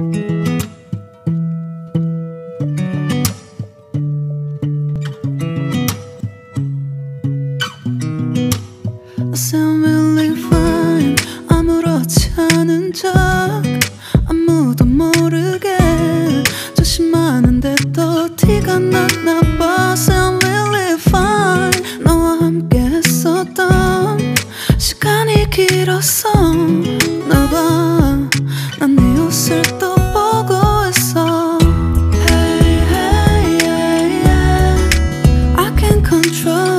I'm really fine. 아무렇지 않은 척 아무도 모르게 조심하는데 또 티가 났나 봐. I'm really fine. 너와 함께 했었던 시간이 길었어 나 봐. 난 네 옷을 또 보고 있어. Hey, hey, yeah, yeah. I can't control.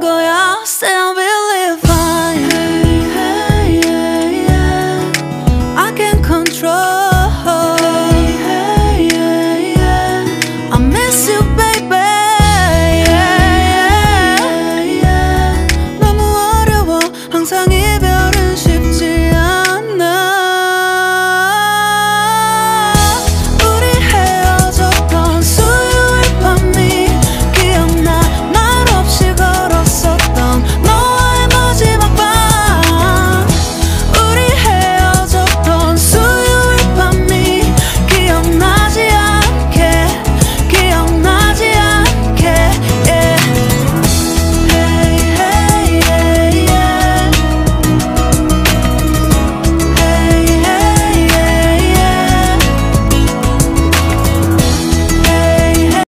거야.